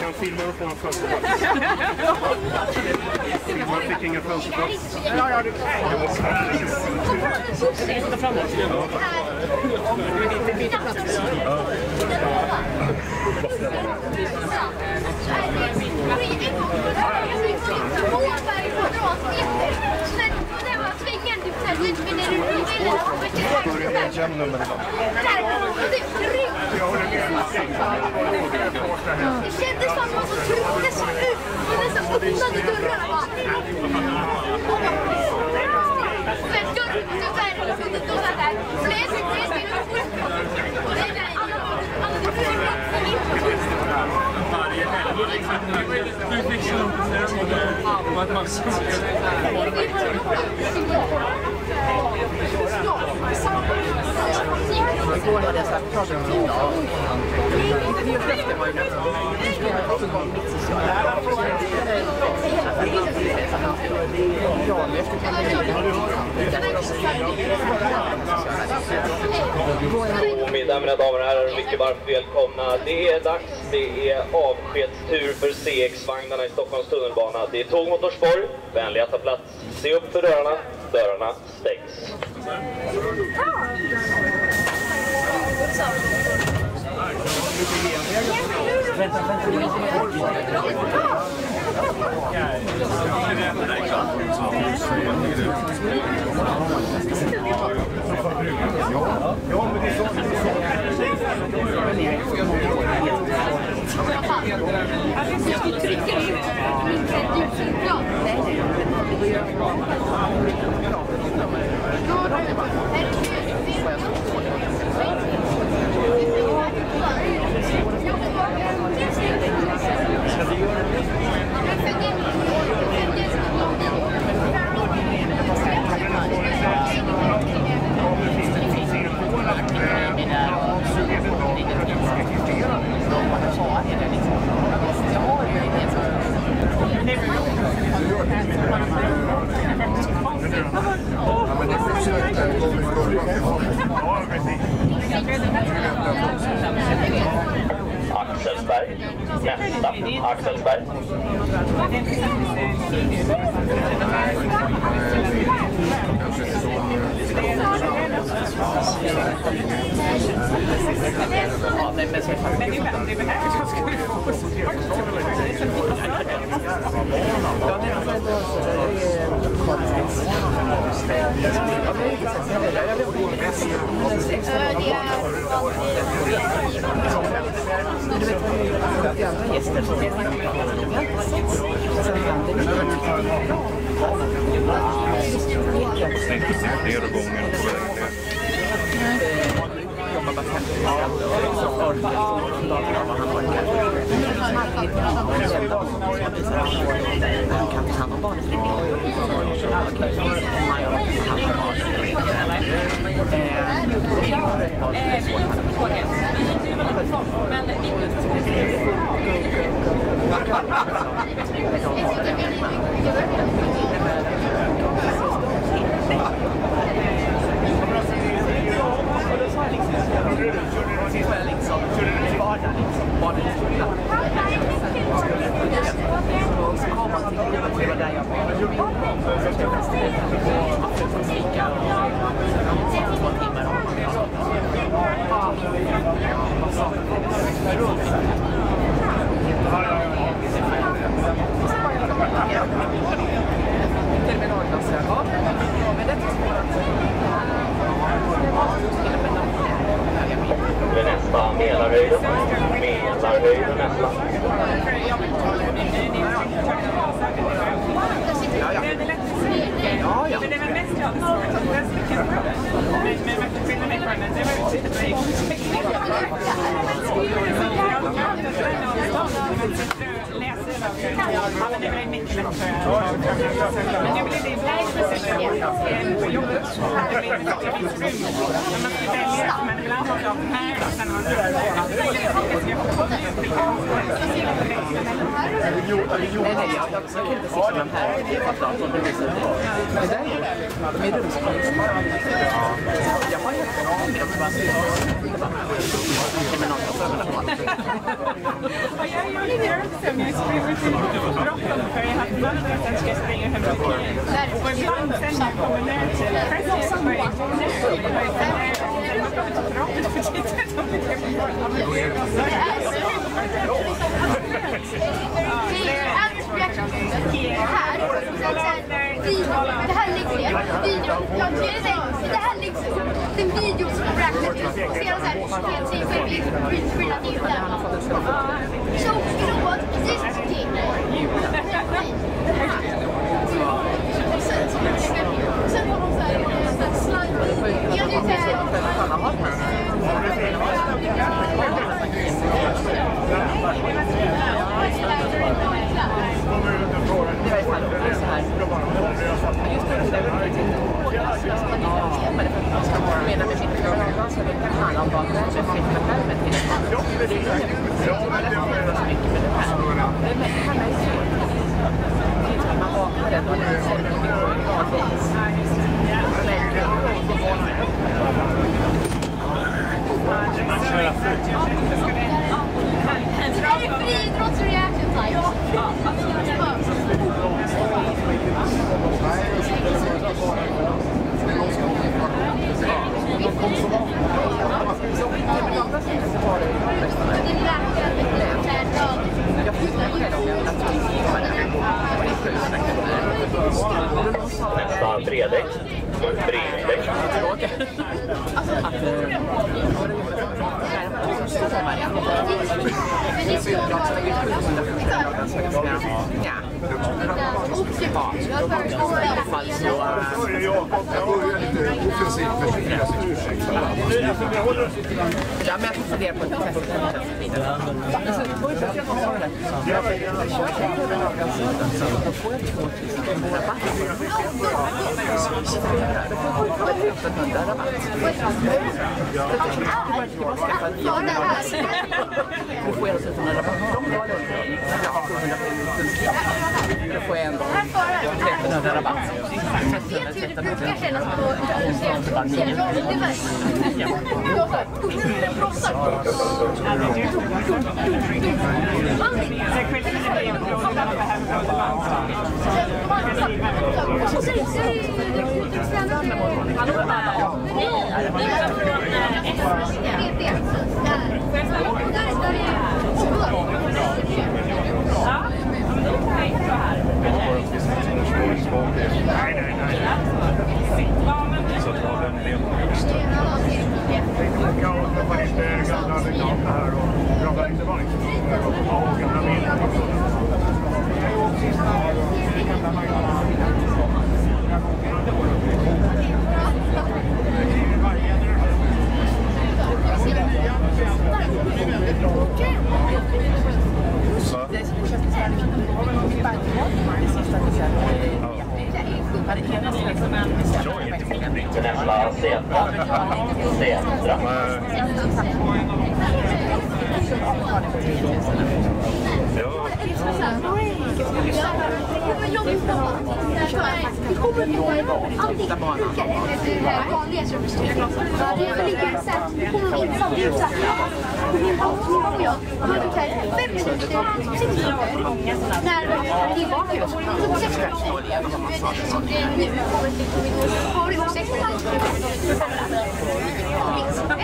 kan filma upp någon fönsterbox. Filma fick ingen fönsterbox. Ja, du kan. Sitta framåt. Det blir inte plats. Det kändes som att man så trodde så ut och nästan öppnade dörrarna bara. Igår hade jag så här projektiv av intervjupröfter var ju nästan också gång mitt sociala. God middag mina damer och herrar och mycket varmt välkomna. Det är dags, det är avskedstur för CX-vagnarna i Stockholms tunnelbana. Det är tåg mot Norsborg, vänliga ta plats. Se upp för dörrarna, dörrarna stängs. Axelsberg. Jag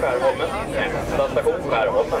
Skärholmen, nästa station Skärholmen.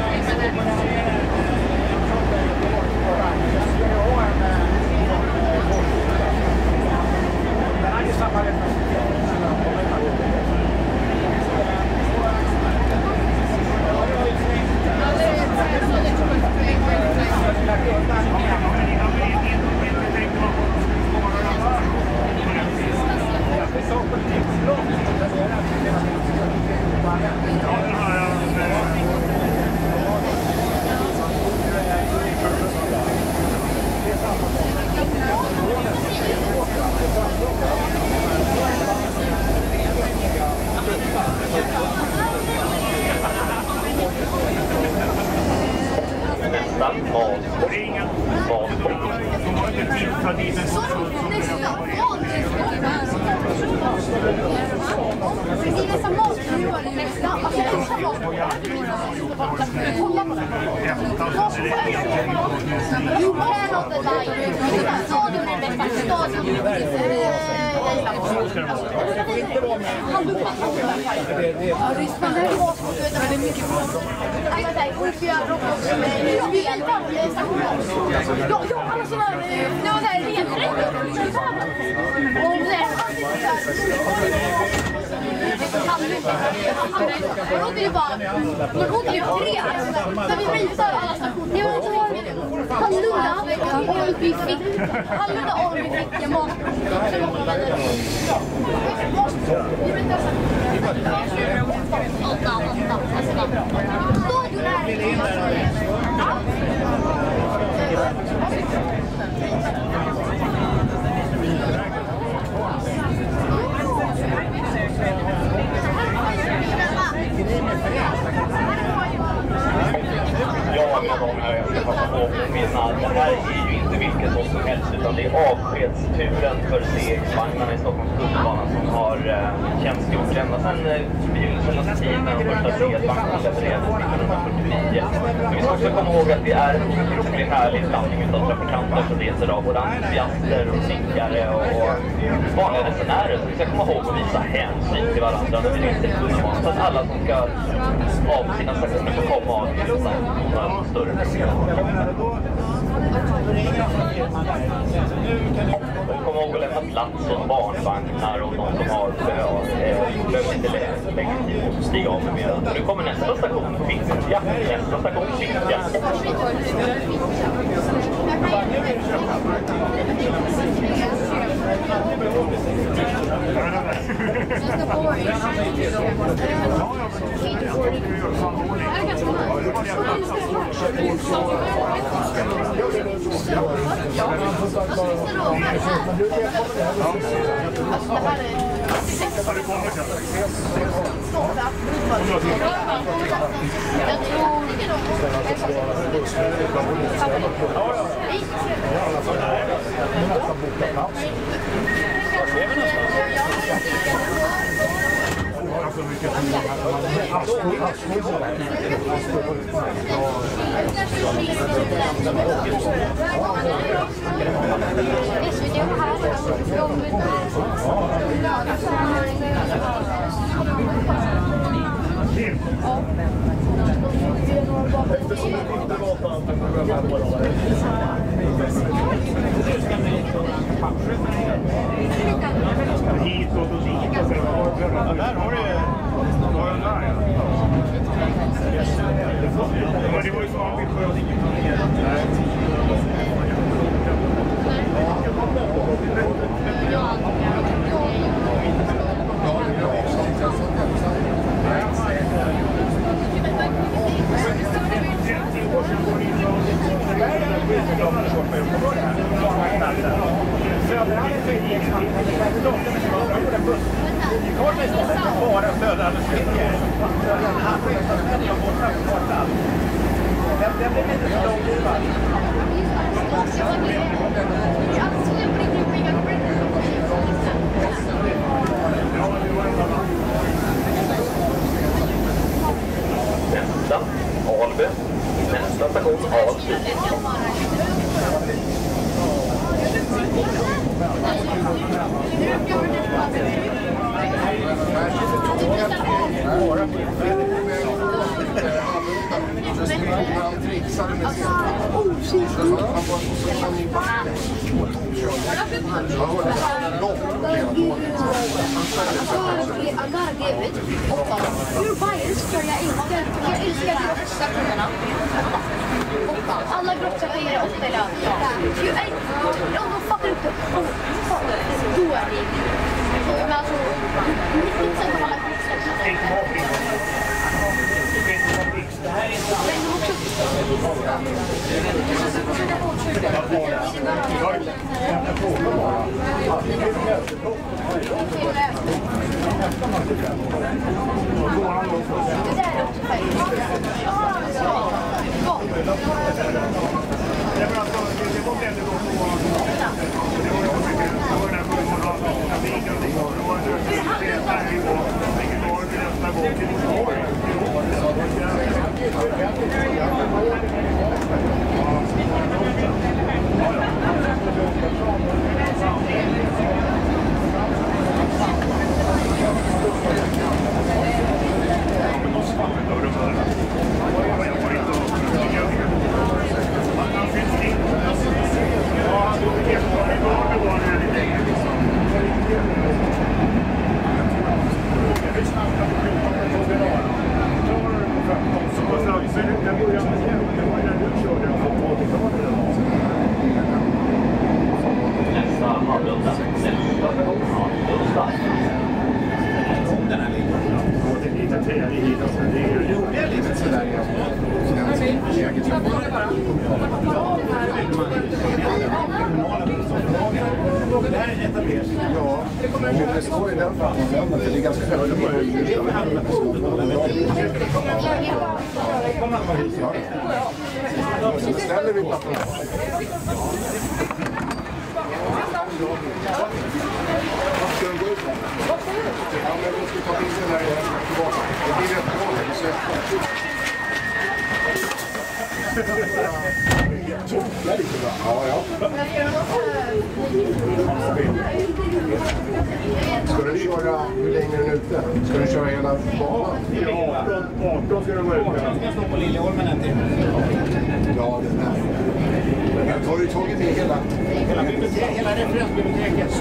Då är det ju. Då är man så... Det finns inte att hålla på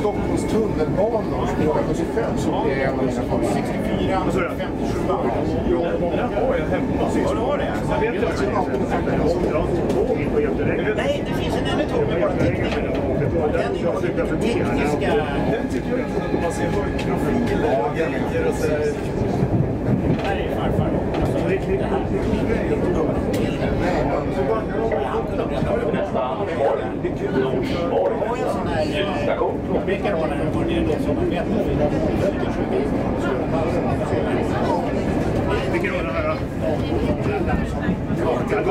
Stockholms tunnelbana som jag har sett så det är en av 64 och så är det 57 varv. Har det? Jag vet inte om nej, det finns en ännu tåg med bara teknik. Den tekniska... Den tycker jag inte att man ser högt profillagen och så där. Nej, farfar. Det här är inte bra. Nej, men... Det är kul att vi har en sån här ljusstation. Jag pekar på den och det är något som man vet. Vilken är det här? De ska ha det